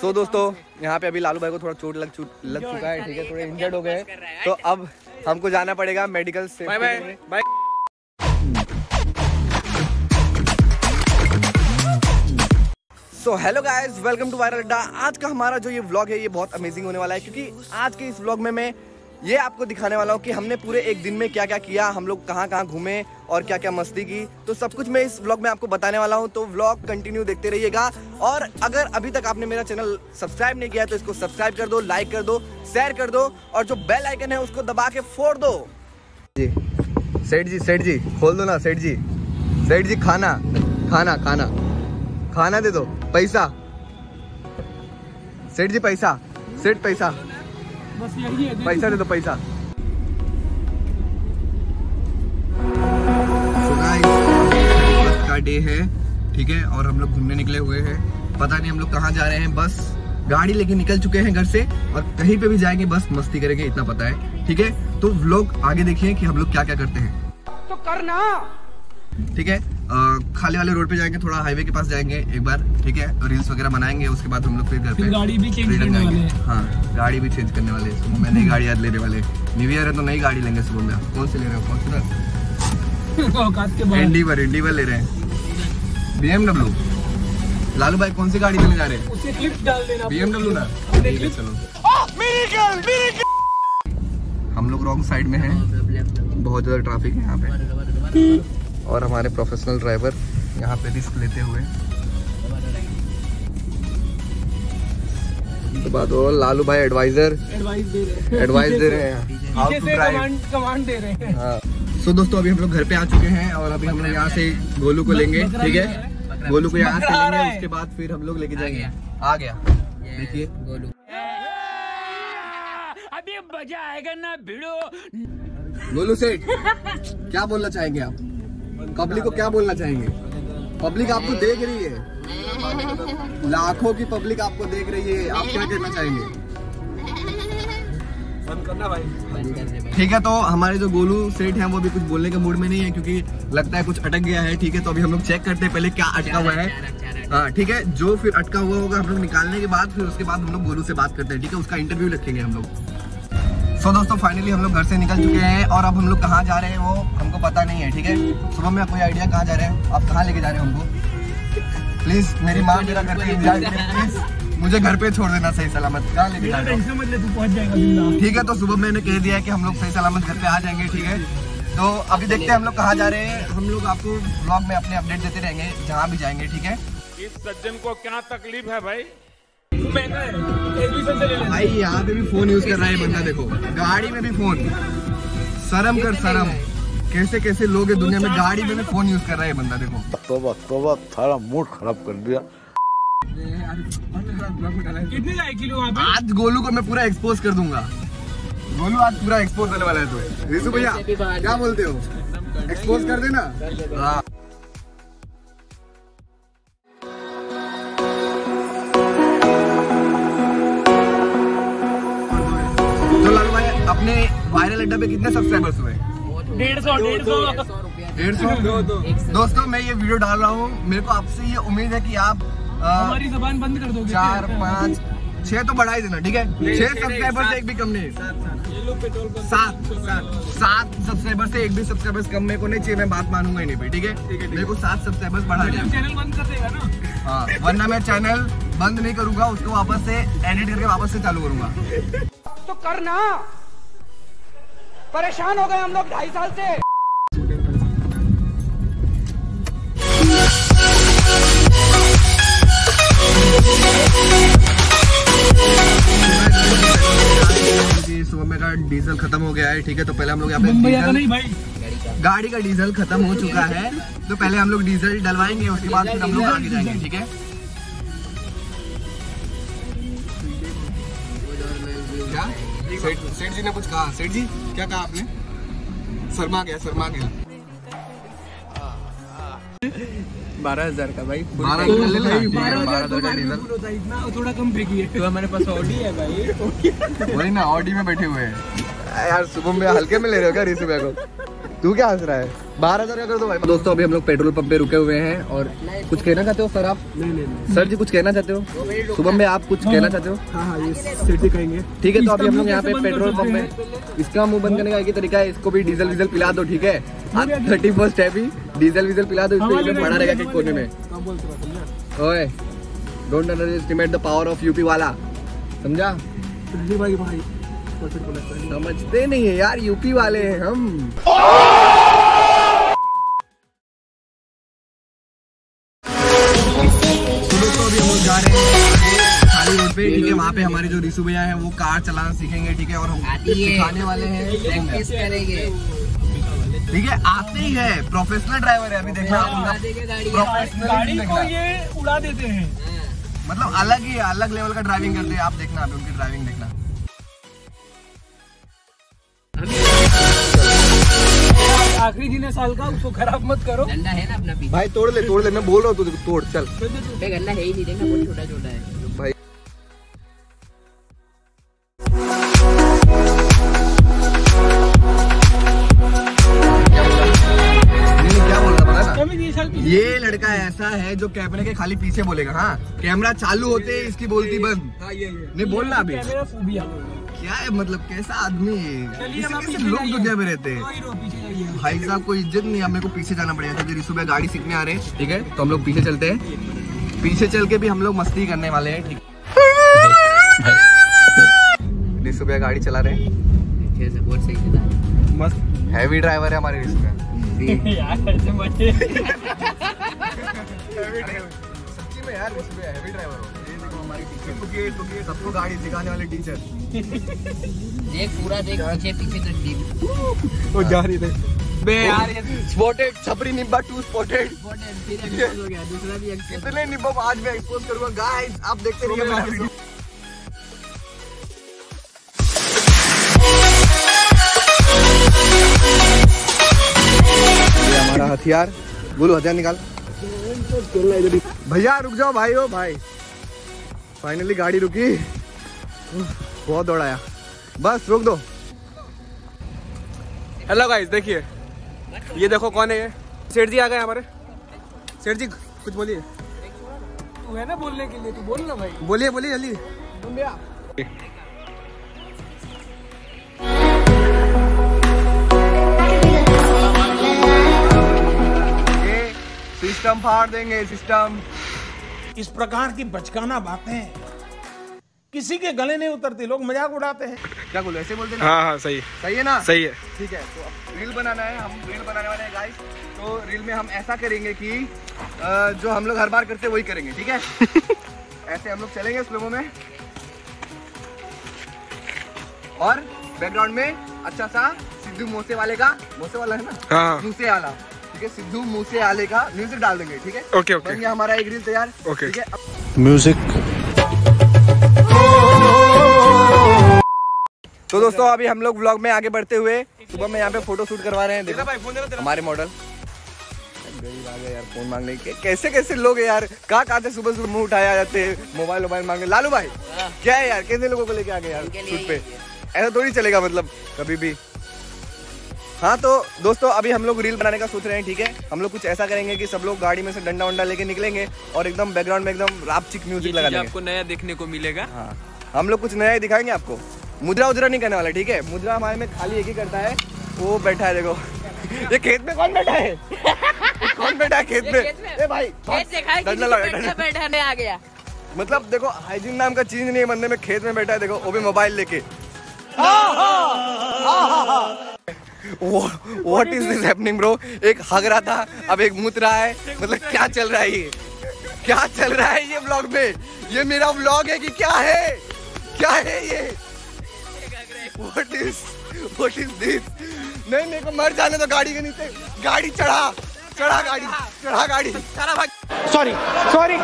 सो दोस्तों यहाँ पे अभी लालू भाई को थोड़ा चोट लग चुका है, ठीक है, थोड़े इंजर्ड हो गए, तो अब हमको जाना पड़ेगा मेडिकल से। Bye bye bye. So hello guys, welcome to viral Adda. आज का हमारा जो ये व्लॉग है ये बहुत अमेजिंग होने वाला है, क्योंकि आज के इस व्लॉग में मैं ये आपको दिखाने वाला हूँ कि हमने पूरे एक दिन में क्या क्या किया, हम लोग कहाँ कहाँ घूमे और क्या क्या मस्ती की, तो सब कुछ मैं इस व्लॉग में आपको बताने वाला हूँ। तो व्लॉग कंटिन्यू देखते रहिएगा, और अगर अभी तक आपने मेरा चैनल सब्सक्राइब नहीं किया है तो इसको सब्सक्राइब कर दो, लाइक कर दो, शेयर कर दो, और जो बेल आइकन है उसको दबा के फोड़ दो। जी सेठ जी, सेठ जी खोल दो ना, सेठ जी, सेठ जी खाना खाना खाना खाना दे दो, पैसा सेठ जी, पैसा सेठ, पैसा बस यही है, पैसा दे दो, पैसा। का डे है, ठीक है, और हम लोग घूमने निकले हुए हैं, पता नहीं हम लोग कहाँ जा रहे हैं, बस गाड़ी लेके निकल चुके हैं घर से, और कहीं पे भी जाएंगे बस मस्ती करेंगे, इतना पता है, ठीक है। तो व्लॉग आगे देखिए कि हम लोग क्या क्या करते हैं, तो करना, ठीक है। खाली वाले रोड पे जाएंगे, थोड़ा हाईवे के पास जाएंगे एक बार, ठीक है, रील्स वगैरह बनाएंगे, उसके बाद हम लोग फिर घर पे गाड़ी भी चेंज करने वाले हैं। हाँ, गाड़ी भी चेंज करने वाले, मैं नई गाड़ी लेने वाले, न्यू ईयर है तो नई गाड़ी लेंगे सुबह में। आप कौन से ले रहे हो, कौन सी? एंडीवर ले रहे हैं, BMW। लालू भाई कौन सी गाड़ी लेने जा रहे हैं? BMW ना, चलो। हम लोग रॉन्ग साइड में है, बहुत ज्यादा ट्रैफिक है यहाँ पे, और हमारे प्रोफेशनल ड्राइवर यहाँ पे रिस्क लेते हुए। तो बात हो, लालू भाई एडवाइस दे रहे हैं, हाउ टू ड्राइव कमांड दे रहे हैं। हाँ। सो दोस्तों अभी हम लोग घर पे आ चुके हैं, और अभी हम लोग यहाँ से गोलू को लेंगे, ठीक है, गोलू को यहाँ से लेंगे, उसके बाद फिर हम लोग लेके जाएंगे। आ गया, देखिए गोलू, अभी मजा आएगा ना भिड़ो। गोलू सेठ क्या बोलना चाहेंगे आप, पब्लिक को क्या बोलना चाहेंगे? पब्लिक आपको देख रही है, लाखों की पब्लिक आपको देख रही है, आप क्या कहना चाहेंगे? बंद करना भाई, ठीक है। तो हमारे जो गोलू सेठ हैं वो भी कुछ बोलने के मूड में नहीं है, क्योंकि लगता है कुछ अटक गया है, ठीक है। तो अभी हम लोग चेक करते हैं पहले क्या अटका हुआ है, हाँ, ठीक है। जो फिर अटका हुआ होगा हम लोग निकालने के बाद, फिर उसके बाद हम लोग गोलू से बात करते हैं, ठीक है, उसका इंटरव्यू रखेंगे हम लोग। सो दोस्तों फाइनली हम लोग घर से निकल चुके हैं, और अब हम लोग कहाँ जा रहे हैं वो हमको पता नहीं है, ठीक है। सुबह में कोई आइडिया कहाँ जा रहे हैं आप, कहाँ लेके जा रहे हैं हमको? प्लीज मेरी माँ मेरा घर पे इंतजार करे, प्लीज मुझे घर पे छोड़ देना सही सलामत, कहाँ लेके जा रहे हैं, ठीक है। तो सुबह मैंने कह दिया है कि हम लोग सही सलामत घर पे आ जाएंगे, ठीक है। तो अभी देखते हैं हम लोग कहाँ जा रहे हैं, हम लोग आपको ब्लॉग में अपने अपडेट देते रहेंगे जहाँ भी जाएंगे, ठीक है। इस सज्जन को क्या तकलीफ है भाई, भाई यहाँ पे भी फोन यूज कर रहा है बंदा, देखो गाड़ी में भी फोन, शर्म कर शर्म, कैसे कैसे लोग है दुनिया में, गाड़ी में भी फोन यूज कर रहा है बंदा, देखो तोबा तोबा, थारा मूड खराब कर दिया। आज गोलू को मैं पूरा एक्सपोज कर दूंगा, गोलू आज पूरा एक्सपोज करने वाला है तुम्हें। रिशु भैया क्या बोलते हो, एक्सपोज कर देना? हाँ। अपने वायरल अड्डा पे कितने सब्सक्राइबर्स हुए? 150 दोस्तों मैं ये वीडियो डाल रहा हूँ, मेरे को आपसे ये उम्मीद है कि आप हमारी ज़बान बंद कर दोगे, 4, 5, 6 तो बढ़ा ही देना, ठीक है। 6 सब्सक्राइबर से एक भी कम नहीं, 7 सब्सक्राइबर से एक भी सब्सक्राइबर्स कम मेरे को नहीं चाहिए, मैं बात मानूंगा ही नहीं पे, ठीक है। मेरे को 7 सब्सक्राइबर्स बढ़ा देना, चैनल बंद कर देगा ना? हाँ, वरना मैं चैनल बंद नहीं करूंगा, उसको वापस से एडिट करके वापस से चालू करूंगा, तो करना। परेशान हो गए हम लोग 2.5 साल से। सुबह में का डीजल खत्म हो गया है, ठीक है, तो पहले हम लोग यहाँ पे डीजल, नहीं भाई गाड़ी का डीजल खत्म हो चुका है, तो पहले हम लोग डीजल डलवाएंगे, उसके बाद फिर हम लोग आगे जाएंगे, ठीक है। सेठ जी ने कुछ कहा, सेठ जी क्या कहा आपने? शर्मा गया, शर्मा गया। 12,000 का भाई, 12,000 का डीजल, इतना थोड़ा कम फेंकी है, तो हमारे पास ऑडी है भाई, वही ना ऑडी में बैठे हुए हैं यार। सुबह में हल्के में ले रहे हो क्या रिशु भाई को? तू क्या हंस रहा है? 12,000 का कर दो भाई। दोस्तों अभी हम लोग पेट्रोल पंप पे रुके हुए हैं और कुछ कहना चाहते हो सर आप? नहीं नहीं सर जी कुछ कहना चाहते हो? शुभम में आप कुछ कहना चाहते हो? हाँ हाँ ये सिटी कहेंगे। ठीक है तो अभी हम लोग यहाँ पे पेट्रोल पंप में इसका मुंह बंद करने का एक ही तरीका है, इसको भी डीजल डीजल पिला दो। ठीक है आज 31st है भी, डीजल डीजल पिला दो, इसमें पड़ा रहेगा किस कोने में। ओए don't underestimate the power of UP वाला, समझा? समझते नहीं है यार, यूपी वाले हैं हम। दोस्तों अभी हम लोग जा रहे हैं खाली रोड पे। ठीक है वहाँ पे हमारे जो रिशु भैया हैं वो कार चलाना सीखेंगे। ठीक है और हम सिखाने वाले हैं, प्रैक्टिस करेंगे। ठीक है आते ही है, प्रोफेशनल ड्राइवर है। अभी देखना प्रोफेशनल को ये उड़ा देते हैं, मतलब अलग ही अलग लेवल का ड्राइविंग करते हैं। आप देखना अभी उनकी ड्राइविंग देखना। आखिरी दिन है साल का, उसको खराब मत करो। गन्ना है ना अपना पीछे भाई, तोड़ ले मैं बोल रहा हूँ तुझे, तोड़ चल। गन्ना है ही नहीं, देखना बहुत छोटा छोटा है। ये लड़का ऐसा है जो कैमरे के खाली पीछे बोलेगा। हाँ कैमरा चालू होते ही इसकी बोलती बंद। हाँ ये नहीं बोलना अभी। क्या है मतलब कैसा आदमी है, कैसे लोग दुनिया में रहते हैं भाई साहब, कोई इज्जत नहीं। हमें को पीछे जाना पड़ेगा क्योंकि सुबह गाड़ी सीखने आ रहे हैं। ठीक है तो हम लोग पीछे चलते हैं, पीछे चल के भी हम लोग मस्ती करने वाले हैं। ठीक सुबह गाड़ी चला रहे हैं, मस्त हैवी ड्राइवर है हमारे रिश्ते। सच्ची में यार हैवी ड्राइवर हो। ये देखो हमारी टीचर, सबको गाड़ी सिखाने वाले टीचर। देख पूरा देख पीछे पीछे वो जा रही बे यार, ये स्पोर्टेड छपरी निब्बा टू स्पोर्टेड फिर एक्सपोज हो गया दूसरा भी। कितने निब्बा आज मैं एक्सपोज करूंगा गाइस, आप देखते रहिए। हथियार बोलो, हथियार निकाल भैया। रुक जाओ भाई, हो भाई फाइनली गाड़ी रुकी, बहुत दौड़ाया, बस रोक दो। हेलो गाइस देखिए ये देखो कौन है, ये सेठ जी आ गए हमारे। सेठ जी कुछ बोलिए, तू है ना बोलने के लिए, तू बोल ना भाई। बोलिए बोलिए जल्दी। सिस्टम फाड़ देंगे सिस्टम। इस प्रकार की बचकाना बातें किसी के गले नहीं उतरती, लोग मजाक उड़ाते हैं। क्या बोलो ऐसे बोलते हैं? हाँ हाँ सही सही है ना, सही है। ठीक है तो अब रील बनाना है, हम रील बनाने वाले हैं गाइस। तो रील में हम ऐसा करेंगे कि जो हम लोग हर बार करते वही करेंगे। ठीक है ऐसे हम लोग चलेंगे स्लोमो में और बैकग्राउंड में अच्छा सा सिद्धू मूसे वाले का, मूसे वाला है ना, मूसे वाला। सिद्धू मूसे आले का म्यूजिक डाल देंगे। ठीक है ओके ओके, बन गया हमारा एक रील तैयार। ठीक है म्यूजिक। तो दोस्तों अभी हम लोग व्लॉग में आगे बढ़ते हुए सुबह में यहाँ पे फोटो शूट करवा रहे हैं। देखो भाई फोन दे हमारे मॉडल गरीब आ गया यार, फोन मांगने के कैसे कैसे लोग है यार, कहाँ कहाँ से सुबह सुबह मुँह उठाया जाते हैं, मोबाइल वोबाइल मांगे। लालू भाई क्या है यार, कैसे लोगों को लेके आ गए यार शूट पे, ऐसा थोड़ी चलेगा मतलब कभी भी। हाँ तो दोस्तों अभी हम लोग रील बनाने का सोच रहे हैं। ठीक है हम लोग कुछ ऐसा करेंगे कि सब लोग गाड़ी में से डंडा वंडा लेके निकलेंगे और एकदम बैकग्राउंड में एकदम रापचिक म्यूजिक लगा देंगे। आपको नया देखने को मिलेगा। हाँ हम लोग कुछ नया ही दिखाएंगे आपको, मुद्रा उद्रा नहीं करने वाला। ठीक है मुद्रा हमारे में खाली एक ही करता है, वो बैठा है देखो ये खेत में कौन बैठा है कौन बैठा है खेत में भाई, डंडा बैठाने आ गया। मतलब देखो हाइजीन नाम का चीज नहीं है बंदे में, खेत में बैठा है देखो, वो भी मोबाइल लेके। What is this happening bro? एक हग रहा था अब एक मूत रहा है, मतलब क्या चल रहा है ये, क्या चल रहा है ये व्लॉग में? ये मेरा व्लॉग है कि क्या है, क्या है ये? What is this? नहीं मेरे को मर जाने तो गाड़ी के नीचे, गाड़ी चढ़ा चढ़ा गाड़ी चढ़ा गाड़ी। Sorry sorry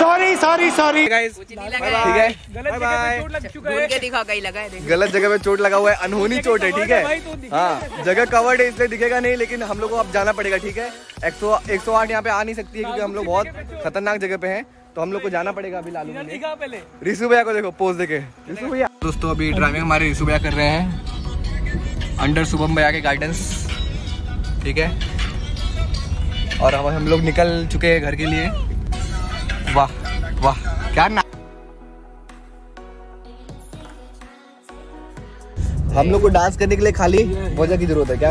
sorry sorry sorry guys, ठीक है गलत जगह पे चोट लगा हुआ है, अनहोनी चोट है। ठीक है हाँ जगह कवर्ड है इसलिए दिखेगा नहीं, लेकिन हम लोग को अब जाना पड़ेगा। ठीक है 108 यहाँ पे आ नहीं सकती है क्योंकि हम लोग बहुत खतरनाक जगह पे हैं, तो हम लोग को जाना पड़ेगा अभी। लालू पहले रिशु भैया को देखो पोज देके, रिशु भैया। दोस्तों अभी ड्राइविंग हमारे रिशु भैया कर रहे हैं अंडर शुभम भैया के गाइडेंस। ठीक है। और अब हम लोग निकल चुके हैं घर के लिए। वाह वाह क्या ना, हम लोग को डांस करने के लिए खाली वजह की जरूरत है क्या?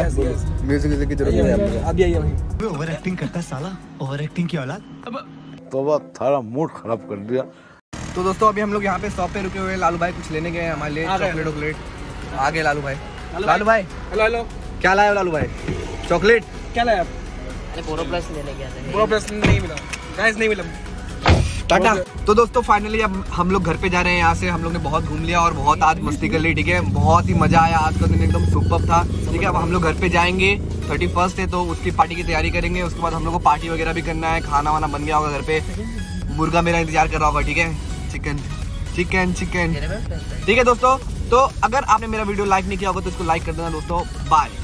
म्यूजिक की जरूरत है। अब यही है ओवर एक्टिंग करता साला, ओवर एक्टिंग की औलाद। तो वो थारा मूड खराब कर दिया। तो दोस्तों अभी हम लोग यहाँ पे शॉप पे रुके हुए, लालू भाई कुछ लेने गए हमारे लिए चॉकलेट वॉकलेट। आ गए लालू भाई। लालू भाई हेलो हेलो, क्या लाए हो लालू भाई? चॉकलेट क्या लाए आप? अरे बोरो प्लस लेने गया था। बोरो प्लस नहीं मिला गाइस, नहीं मिला टाटा। तो दोस्तों फाइनली अब हम लोग घर पे जा रहे हैं। यहाँ से हम लोग ने बहुत घूम लिया और बहुत आज मस्ती कर ली, ठीक है। बहुत ही मजा आया, आज का दिन एकदम सुपर था, ठीक है। अब हम लोग घर पे जाएंगे, 31st है तो उसकी पार्टी की तैयारी करेंगे। उसके बाद हम लोग को पार्टी वगैरह भी करना है। खाना वाना बन गया होगा घर पे, मुर्गा मेरा इंतजार कर रहा होगा, ठीक है। चिकन चिकन चिकन, ठीक है दोस्तों। तो अगर आपने मेरा वीडियो लाइक नहीं किया होगा तो उसको लाइक कर देना दोस्तों। बाय।